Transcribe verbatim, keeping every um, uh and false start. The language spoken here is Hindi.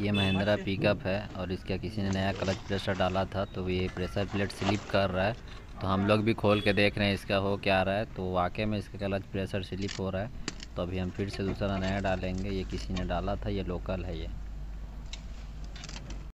ये महिंद्रा पिकअप है और इसका किसी ने नया क्लच प्रेशर डाला था तो ये प्रेशर प्लेट स्लिप कर रहा है। तो हम लोग भी खोल के देख रहे हैं इसका हो क्या रहा है। तो वाकई में इसका क्लच प्रेशर स्लिप हो रहा है। तो अभी हम फिर से दूसरा नया डालेंगे। ये किसी ने डाला था, ये लोकल है ये।